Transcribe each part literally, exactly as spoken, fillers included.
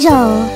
Jojo.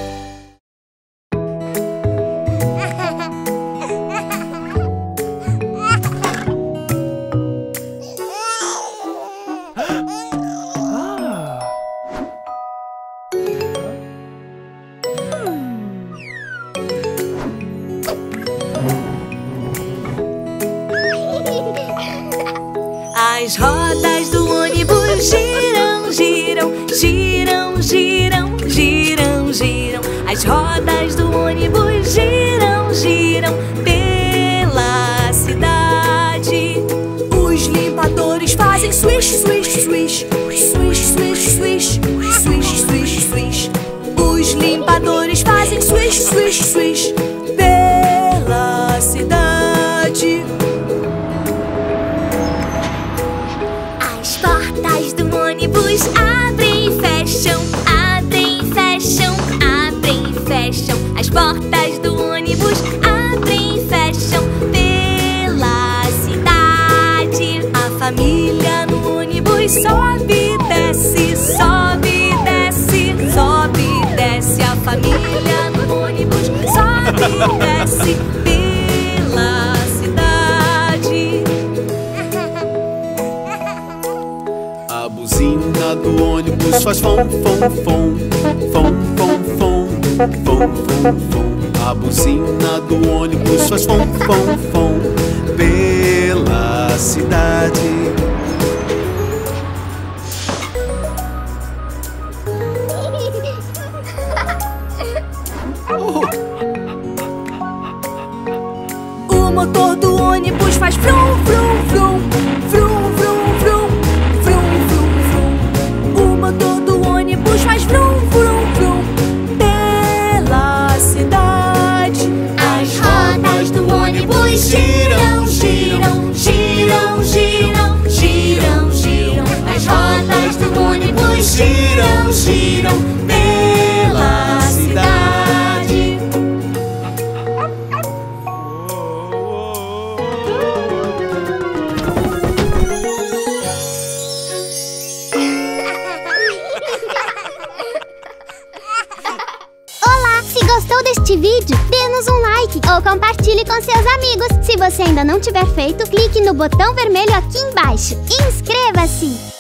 As rodas do ônibus giram, giram, giram, giram, giram, giram. As rodas do ônibus giram, giram pela cidade. Os limpadores fazem swish, swish, swish, swish, swish, swish, swish, swish, swish. Os limpadores fazem swish, swish, swish pela cidade. Ônibus abrem e fecham, abrem e fecham, abrem e fecham. As portas do ônibus abrem e fecham pela cidade. A família no ônibus sobe e desce, sobe e desce, sobe e desce. A família no ônibus sobe e desce pela cidade. A buzina do ônibus faz fom, fom, fom, fom, fom, fom, fom, fom, fom. A buzina do ônibus faz fom, fom, fom pela cidade. O motor do ônibus faz frum, frum, frum, frum, frum. Faz vrum, vrum, vrum pela cidade. As rodas do ônibus giram, giram, giram, giram, giram, giram. As rodas do ônibus giram, giram pela cidade. Este vídeo, dê-nos um like ou compartilhe com seus amigos. Se você ainda não tiver feito, clique no botão vermelho aqui embaixo. Inscreva-se!